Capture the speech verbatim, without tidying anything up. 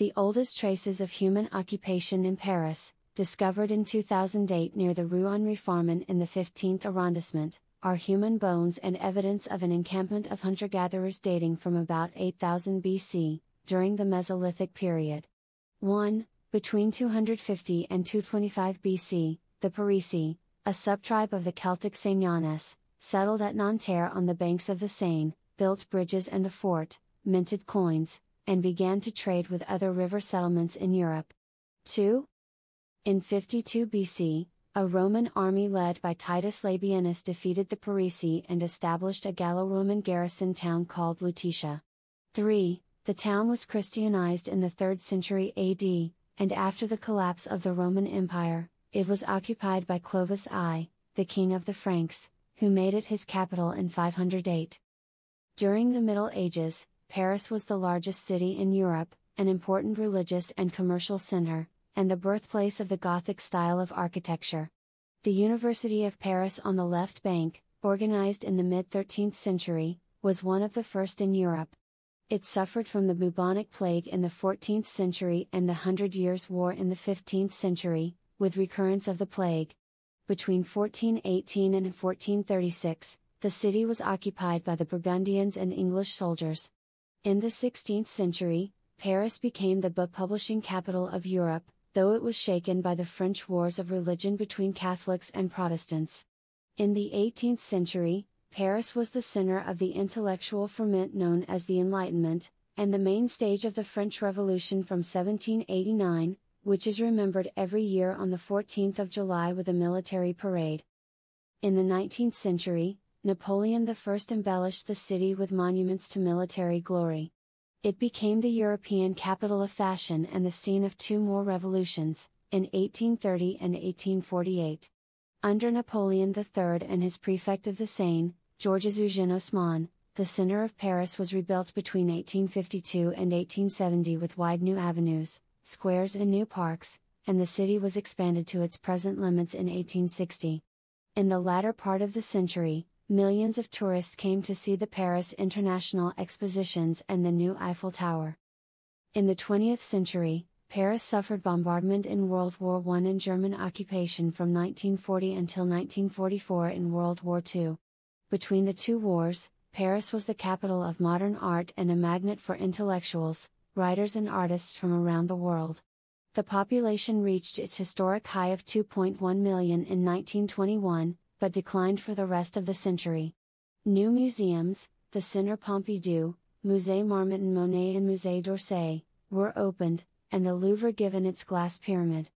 the oldest traces of human occupation in Paris, discovered in two thousand eight near the Rue Henri-Farman in the fifteenth arrondissement, are human bones and evidence of an encampment of hunter-gatherers dating from about eight thousand B C, during the Mesolithic period. one. Between two hundred fifty and two twenty-five B C, the Parisii, a subtribe of the Celtic Senones, settled at Nanterre on the banks of the Seine, built bridges and a fort, minted coins, and began to trade with other river settlements in Europe. two. In fifty-two B C, a Roman army led by Titus Labienus defeated the Parisii and established a Gallo-Roman garrison town called Lutetia. three. The town was Christianized in the third century A D, and after the collapse of the Roman Empire, it was occupied by Clovis the first, the king of the Franks, who made it his capital in five hundred eight. During the Middle Ages, Paris was the largest city in Europe, an important religious and commercial center, and the birthplace of the Gothic style of architecture. The University of Paris on the left bank, organized in the mid-thirteenth century, was one of the first in Europe. It suffered from the Bubonic Plague in the fourteenth century and the Hundred Years War in the fifteenth century, with recurrence of the plague. Between fourteen eighteen and fourteen thirty-six, the city was occupied by the Burgundians and English soldiers. In the sixteenth century, Paris became the book publishing capital of Europe, though it was shaken by the French Wars of Religion between Catholics and Protestants. In the eighteenth century, Paris was the center of the intellectual ferment known as the Enlightenment, and the main stage of the French Revolution from seventeen eighty-nine, which is remembered every year on the fourteenth of July with a military parade. In the nineteenth century, Napoleon the first embellished the city with monuments to military glory. It became the European capital of fashion and the scene of two more revolutions, in eighteen thirty and eighteen forty-eight. Under Napoleon the third and his prefect of the Seine, Georges Eugène Haussmann, the center of Paris was rebuilt between eighteen fifty-two and eighteen seventy with wide new avenues, squares and new parks, and the city was expanded to its present limits in eighteen sixty. In the latter part of the century, millions of tourists came to see the Paris International Expositions and the new Eiffel Tower. In the twentieth century, Paris suffered bombardment in World War One and German occupation from nineteen forty until nineteen forty-four in World War Two. Between the two wars, Paris was the capital of modern art and a magnet for intellectuals, writers and artists from around the world. The population reached its historic high of two point one million in nineteen twenty-one, but declined for the rest of the century. New museums, the Centre Pompidou, Musée Marmottan Monet and Musée d'Orsay, were opened, and the Louvre given its glass pyramid.